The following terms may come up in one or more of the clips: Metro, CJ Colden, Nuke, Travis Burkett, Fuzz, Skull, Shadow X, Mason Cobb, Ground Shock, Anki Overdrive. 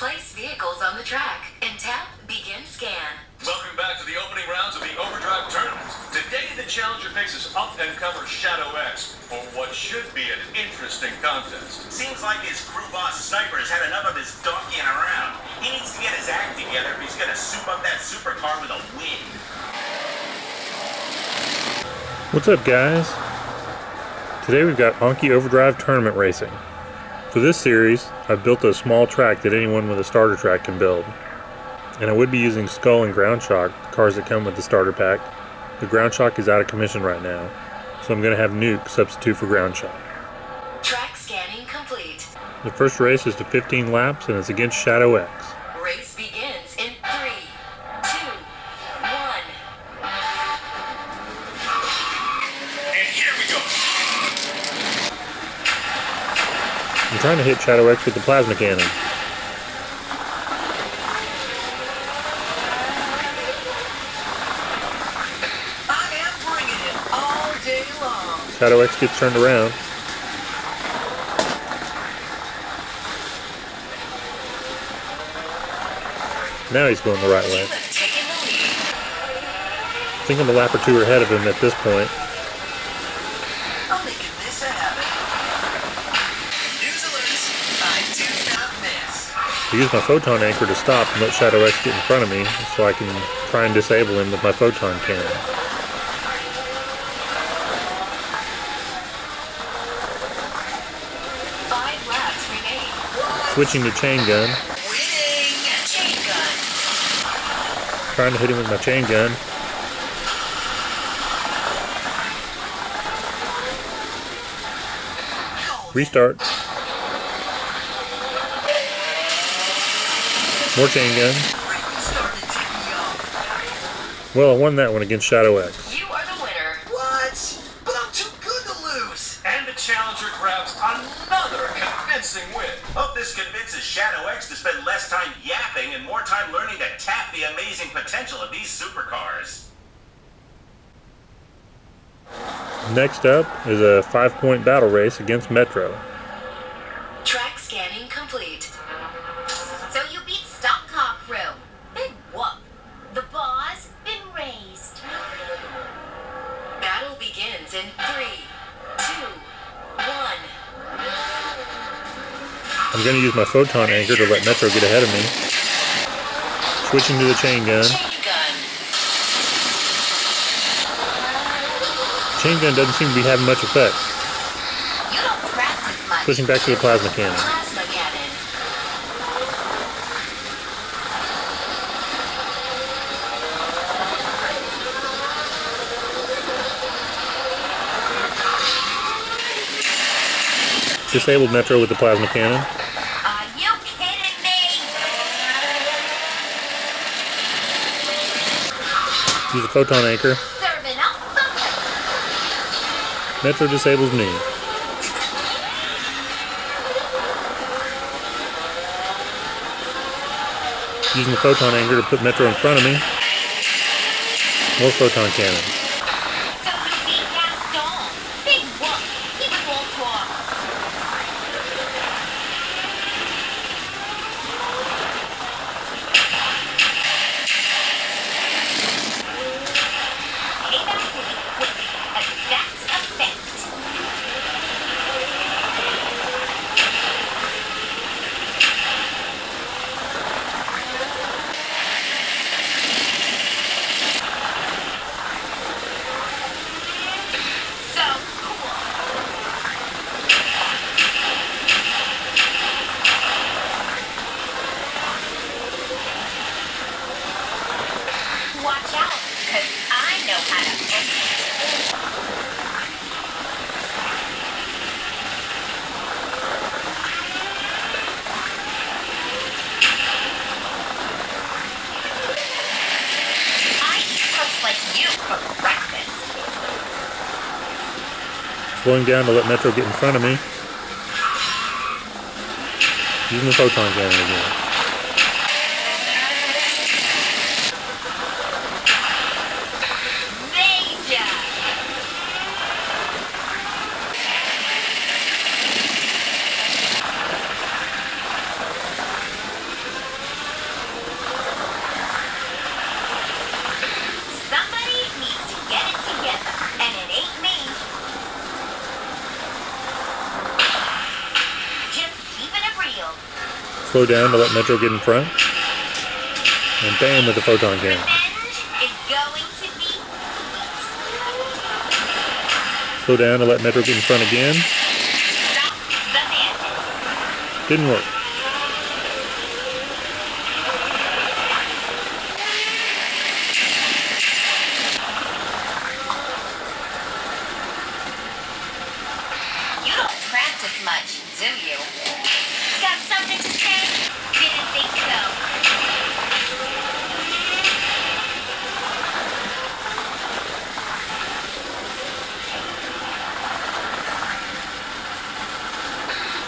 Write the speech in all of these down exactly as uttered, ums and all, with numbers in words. Place vehicles on the track and tap Begin Scan. Welcome back to the opening rounds of the Overdrive Tournament. Today the challenger faces up and cover Shadow X for what should be an interesting contest. Seems like his crew boss Sniper has had enough of his donkeying around. He needs to get his act together if he's going to soup up that supercar with a win. What's up, guys? Today we've got Anki Overdrive Tournament Racing. For this series, I've built a small track that anyone with a starter track can build. And I would be using Skull and Ground Shock, the cars that come with the starter pack. The Ground Shock is out of commission right now, so I'm going to have Nuke substitute for Ground Shock. Track scanning complete. The first race is to fifteen laps and it's against Shadow X. Race begins in three, two, one. And here we go. I'm trying to hit Shadow X with the plasma cannon. I am bringing it all day long. Shadow X gets turned around. Now he's going the right way. I think I'm a lap or two ahead of him at this point. I use my photon anchor to stop and let Shadow X get in front of me so I can try and disable him with my photon cannon. Five laps remain. Switching to chain gun. chain gun. Trying to hit him with my chain gun. Restart. More chain gun. Well, I won that one against Shadow X. You are the winner. What? But I'm too good to lose. And the challenger grabs another convincing win. Hope this convinces Shadow X to spend less time yapping and more time learning to tap the amazing potential of these supercars. Next up is a five-point battle race against Metro. Track scanning complete. In three, two, one. I'm going to use my photon anchor to let Metro get ahead of me. Switching to the chain gun. Chain gun. Chain gun doesn't seem to be having much effect. You don't practice much. Switching back to the plasma cannon. Plasma Disabled Metro with the plasma cannon. Are you kidding me? Use a photon anchor. Metro disables me. Using the photon anchor to put Metro in front of me. More photon cannon. Slowing down to let Metro get in front of me. Using the photon cannon again. Major. slow down to let Metro get in front. And bam with the photon cannon. Slow down to let Metro get in front again. Didn't work. You don't practice much, do you? Got something to say? Didn't think so.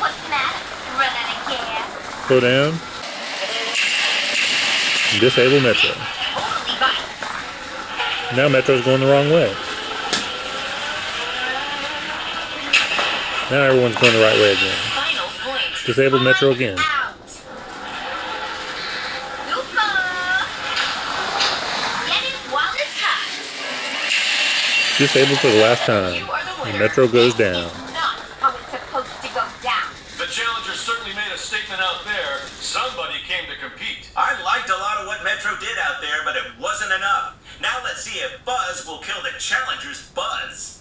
What's the matter? Run out of gas. Slow down. Disable Metro. Now Metro's going the wrong way. Now everyone's going the right way again. Final point. Disable Metro again. Out. Get it while it's hot. Disabled for the last time. And Metro goes down. It's not how it's supposed to go down. The challenger certainly made a statement out there. Somebody came to compete. I liked a lot of what Metro did out there, but it wasn't enough. Now let's see if Fuzz will kill the challenger's buzz.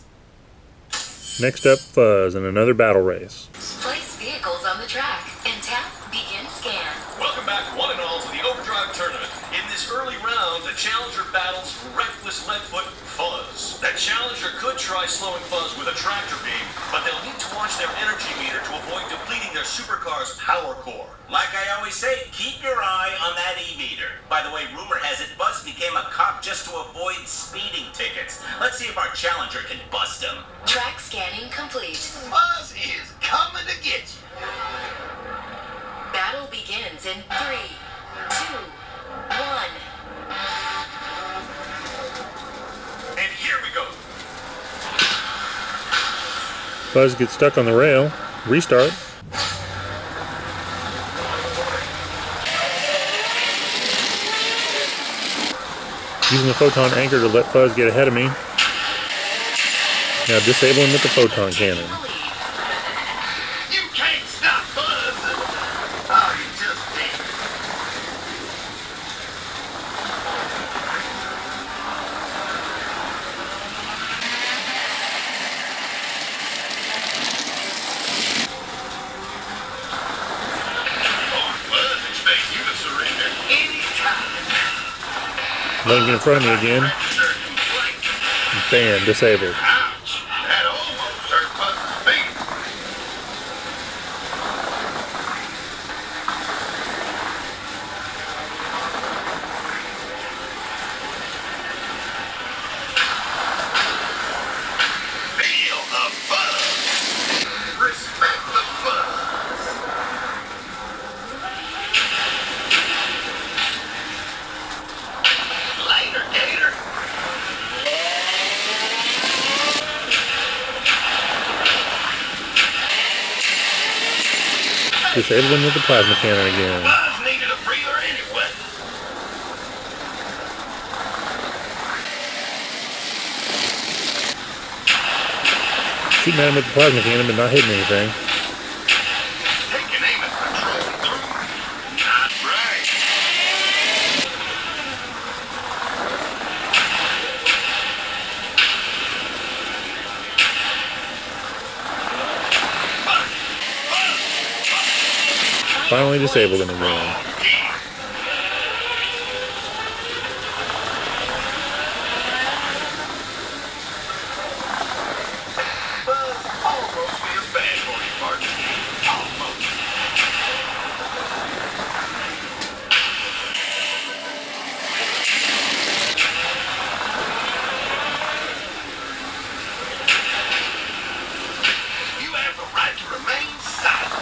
Next up, Fuzz in another battle race. Place vehicles on the track and tap begin scan. Welcome back one and all to the Overdrive Tournament. In this early round, the challenger battles reckless leadfoot Fuzz. That challenger could try slowing Fuzz with a tractor beam, but they'll need to watch their energy meter to avoid depleting their supercar's power core. Like I always say, keep your eye on that e-meter. By the way, rumor has it Fuzz became a cop just to avoid speeding tickets. Let's see if our challenger can bust him. Track scanning complete. Fuzz is coming to get you. Battle begins in three, two, one. And here we go. Fuzz gets stuck on the rail. Restart. Using the photon anchor to let Fuzz get ahead of me. Now disable him with the photon cannon. You can't stop Fuzz! Oh, you just did. Oh, Fuzz expects you to surrender any time. Let him get in front of me again. Bam, disabled. Ouch, that almost hurt Fuzz's feet. Feel the Fuzz. Respect the Fuzz. Later, Gator. Disable him with the plasma cannon again. Fuzz needed a breather anyway. Shooting at him with the plasma cannon, but not hitting anything. Take an aim at patrol. Not right. Finally disabled him again. Fuzz almost feels bad for you, Martin. Almost. You have a right to remain silent.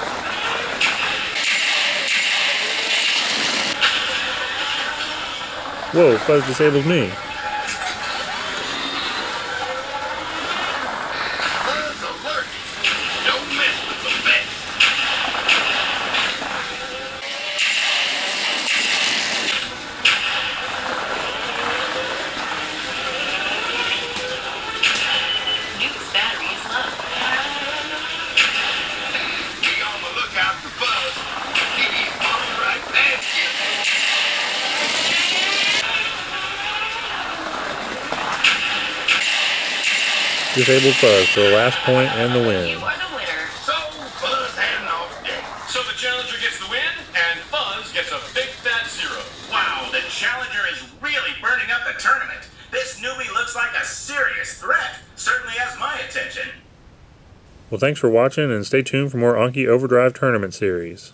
Whoa, Fuzz disabled me. Fuzz alert. Don't mess with the best. Nuke's battery is low. Be on the lookout for Fuzz. He needs Disabled Fuzz for the last point and the win. You are the winner. So Fuzz and off deck. So the challenger gets the win, and Fuzz gets a big fat zero. Wow, the challenger is really burning up the tournament. This newbie looks like a serious threat. Certainly has my attention. Well, thanks for watching, and stay tuned for more Anki Overdrive tournament series.